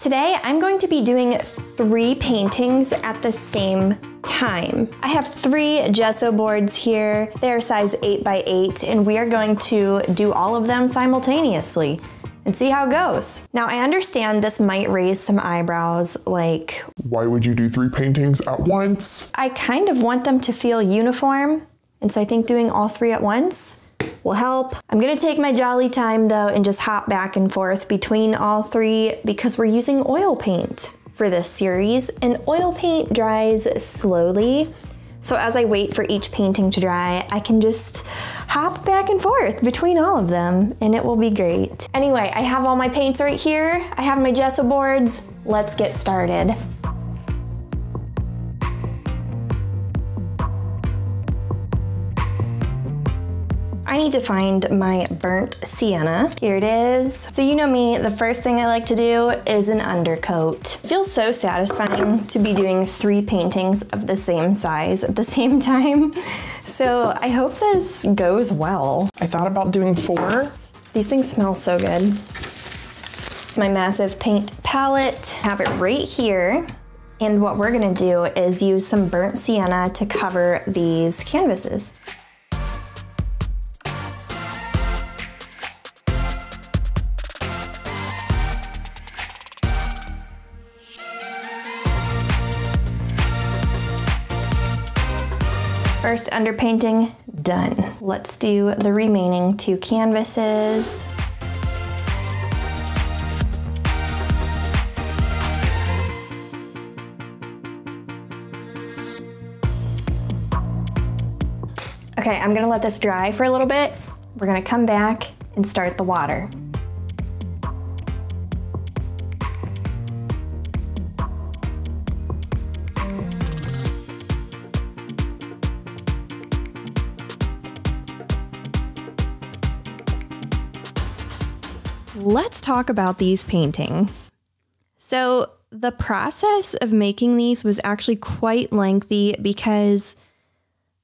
Today, I'm going to be doing 3 paintings at the same time. I have 3 gesso boards here. They're size 8x8, and we are going to do all of them simultaneously and see how it goes. Now, I understand this might raise some eyebrows, like, why would you do 3 paintings at once? I kind of want them to feel uniform, and so I think doing all 3 at once will help. I'm gonna take my jolly time though and just hop back and forth between all 3 because we're using oil paint for this series, and oil paint dries slowly. So as I wait for each painting to dry, I can just hop back and forth between all of them and it will be great. Anyway, I have all my paints right here. I have my gesso boards. Let's get started. I need to find my burnt sienna. Here it is. So you know me, the first thing I like to do is an undercoat. It feels so satisfying to be doing 3 paintings of the same size at the same time. So I hope this goes well. I thought about doing 4. These things smell so good. My massive paint palette, have it right here. And what we're gonna do is use some burnt sienna to cover these canvases. First underpainting, done. Let's do the remaining 2 canvases. Okay, I'm gonna let this dry for a little bit. We're gonna come back and start the water. Let's talk about these paintings. So the process of making these was actually quite lengthy because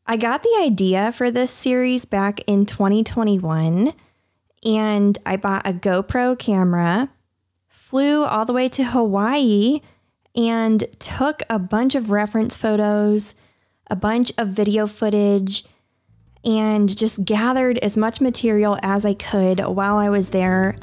I got the idea for this series back in 2021, and I bought a GoPro camera, flew all the way to Hawaii, and took a bunch of reference photos, a bunch of video footage, and just gathered as much material as I could while I was there.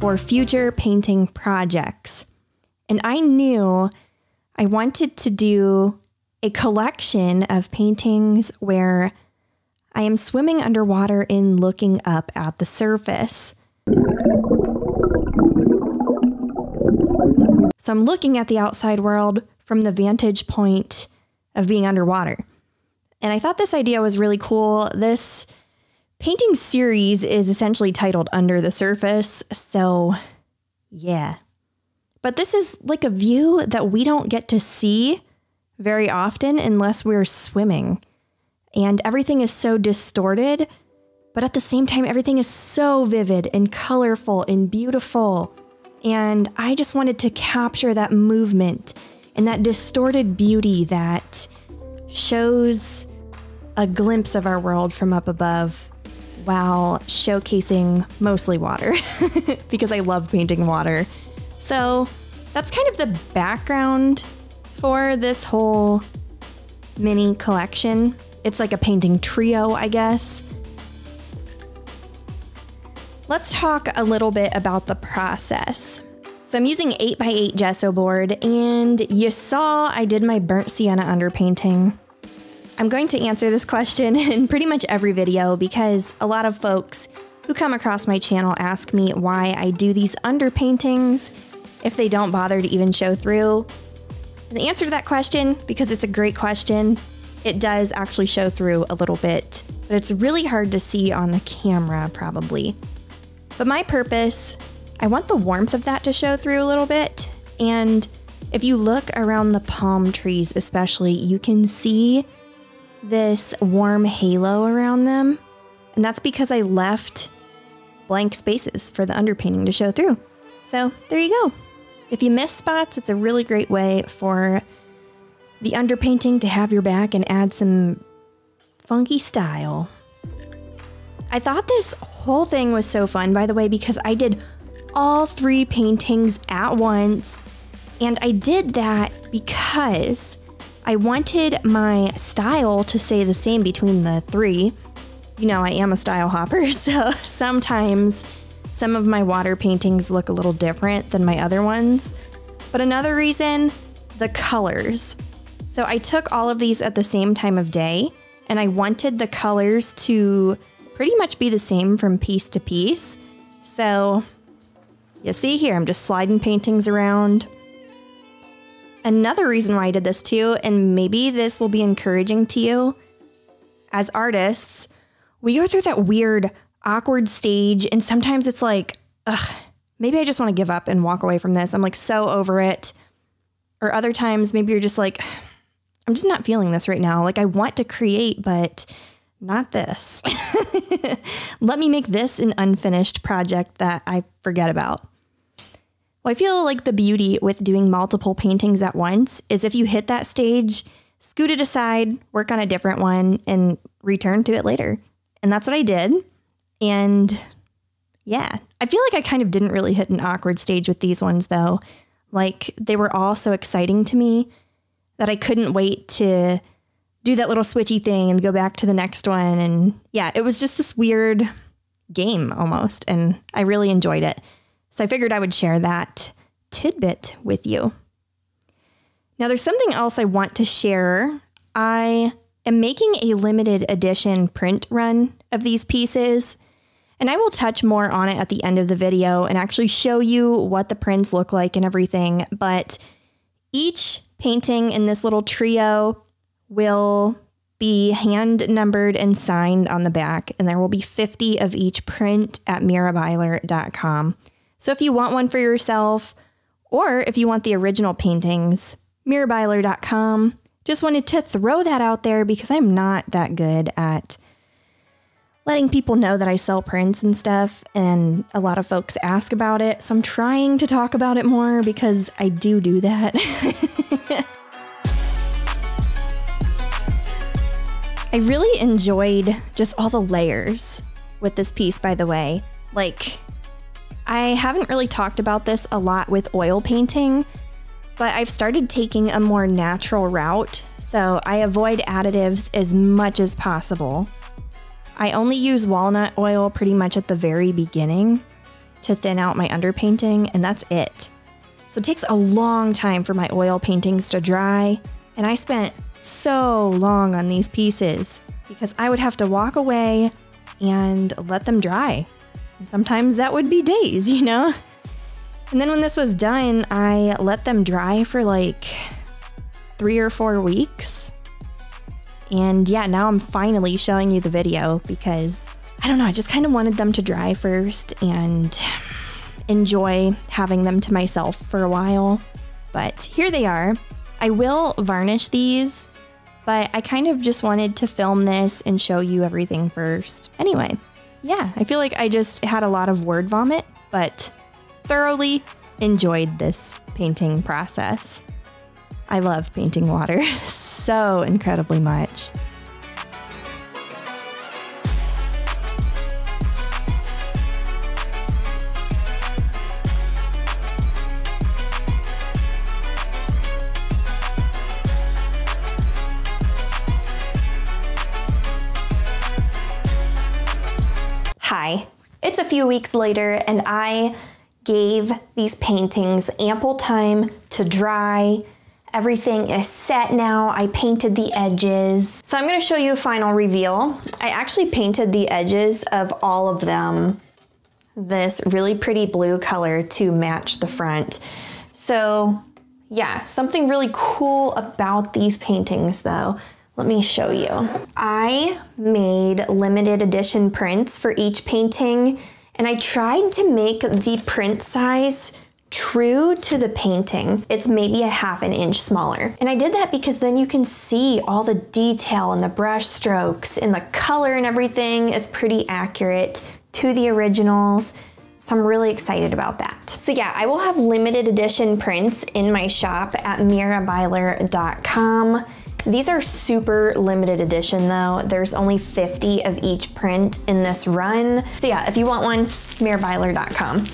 For future painting projects. And I knew I wanted to do a collection of paintings where I am swimming underwater and looking up at the surface. So I'm looking at the outside world from the vantage point of being underwater. And I thought this idea was really cool. This painting series is essentially titled Under the Surface, so yeah. But this is like a view that we don't get to see very often unless we're swimming. And everything is so distorted, but at the same time, everything is so vivid and colorful and beautiful. And I just wanted to capture that movement and that distorted beauty that shows a glimpse of our world from up above, while showcasing mostly water because I love painting water. So that's kind of the background for this whole mini collection. It's like a painting trio, I guess. Let's talk a little bit about the process. So I'm using 8x8 gesso board, and you saw I did my burnt sienna underpainting. I'm going to answer this question in pretty much every video because a lot of folks who come across my channel ask me why I do these underpaintings if they don't bother to even show through. And the answer to that question, because it's a great question, it does actually show through a little bit, but it's really hard to see on the camera probably. But my purpose, I want the warmth of that to show through a little bit. And if you look around the palm trees especially, you can see this warm halo around them. And that's because I left blank spaces for the underpainting to show through. So there you go. If you miss spots, it's a really great way for the underpainting to have your back and add some funky style. I thought this whole thing was so fun, by the way, because I did all three paintings at once. And I did that because I wanted my style to stay the same between the three. You know, I am a style hopper, so sometimes some of my water paintings look a little different than my other ones. But another reason, the colors. So I took all of these at the same time of day, and I wanted the colors to pretty much be the same from piece to piece. So you see here, I'm just sliding paintings around. Another reason why I did this too, and maybe this will be encouraging to you, as artists, we go through that weird, awkward stage, and sometimes it's like, ugh, maybe I just want to give up and walk away from this. I'm like so over it. Or other times, maybe you're just like, I'm just not feeling this right now. Like I want to create, but not this. Let me make this an unfinished project that I forget about. Well, I feel like the beauty with doing multiple paintings at once is if you hit that stage, scoot it aside, work on a different one, and return to it later. And that's what I did. And yeah, I feel like I kind of didn't really hit an awkward stage with these ones though. Like they were all so exciting to me that I couldn't wait to do that little switchy thing and go back to the next one. And yeah, it was just this weird game almost. And I really enjoyed it. So I figured I would share that tidbit with you. Now there's something else I want to share. I am making a limited edition print run of these pieces, and I will touch more on it at the end of the video and actually show you what the prints look like and everything. But each painting in this little trio will be hand numbered and signed on the back, and there will be 50 of each print at mirabyler.com. So if you want one for yourself, or if you want the original paintings, mirabyler.com. Just wanted to throw that out there because I'm not that good at letting people know that I sell prints and stuff, and a lot of folks ask about it. So I'm trying to talk about it more because I do that. I really enjoyed just all the layers with this piece, by the way. Like, I haven't really talked about this a lot with oil painting, but I've started taking a more natural route, so I avoid additives as much as possible. I only use walnut oil pretty much at the very beginning to thin out my underpainting, and that's it. So it takes a long time for my oil paintings to dry, and I spent so long on these pieces because I would have to walk away and let them dry. And sometimes that would be days, you know? And then when this was done, I let them dry for like 3 or 4 weeks. And yeah, now I'm finally showing you the video because I don't know, I just kind of wanted them to dry first and enjoy having them to myself for a while. But here they are. I will varnish these, but I kind of just wanted to film this and show you everything first. Anyway. Yeah, I feel like I just had a lot of word vomit, but thoroughly enjoyed this painting process. I love painting water so incredibly much. It's a few weeks later, and I gave these paintings ample time to dry Everything is set now. I painted the edges. So I'm gonna show you a final reveal. I actually painted the edges of all of them this really pretty blue color to match the front. So yeah, something really cool about these paintings though. Let me show you. I made limited edition prints for each painting, and I tried to make the print size true to the painting. It's maybe a half an inch smaller. And I did that because then you can see all the detail and the brush strokes and the color and everything is pretty accurate to the originals. So I'm really excited about that. So yeah, I will have limited edition prints in my shop at mirabyler.com. These are super limited edition though. There's only 50 of each print in this run. So yeah, if you want one, mirabyler.com.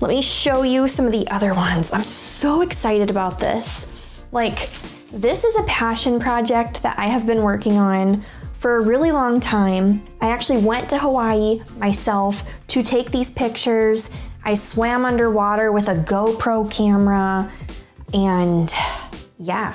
Let me show you some of the other ones. I'm so excited about this. Like, this is a passion project that I have been working on for a really long time. I actually went to Hawaii myself to take these pictures. I swam underwater with a GoPro camera, and yeah.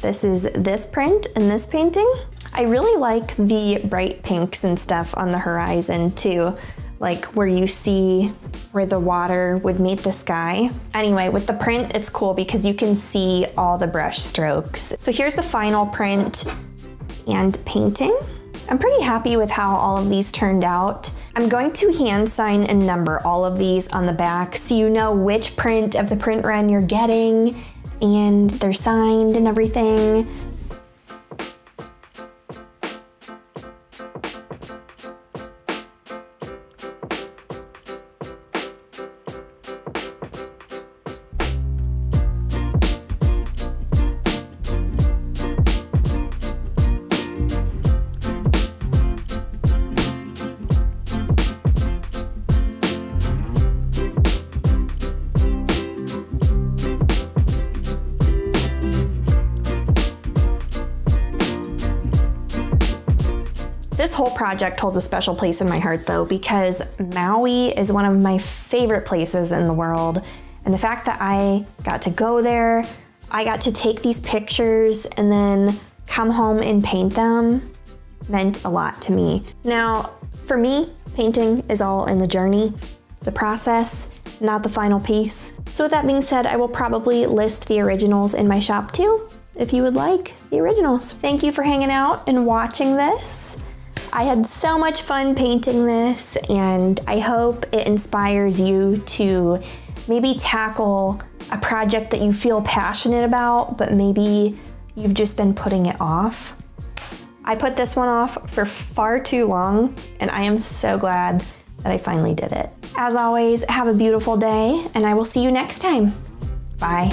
This is this print and this painting. I really like the bright pinks and stuff on the horizon too, like where you see where the water would meet the sky. Anyway, with the print, it's cool because you can see all the brush strokes. So here's the final print and painting. I'm pretty happy with how all of these turned out. I'm going to hand sign and number all of these on the back so you know which print of the print run you're getting, and they're signed and everything. This whole project holds a special place in my heart though, because Maui is one of my favorite places in the world. And the fact that I got to go there, I got to take these pictures and then come home and paint them, meant a lot to me. Now, for me, painting is all in the journey, the process, not the final piece. So with that being said, I will probably list the originals in my shop too, if you would like the originals. Thank you for hanging out and watching this. I had so much fun painting this, and I hope it inspires you to maybe tackle a project that you feel passionate about, but maybe you've just been putting it off. I put this one off for far too long, and I am so glad that I finally did it. As always, have a beautiful day, and I will see you next time. Bye.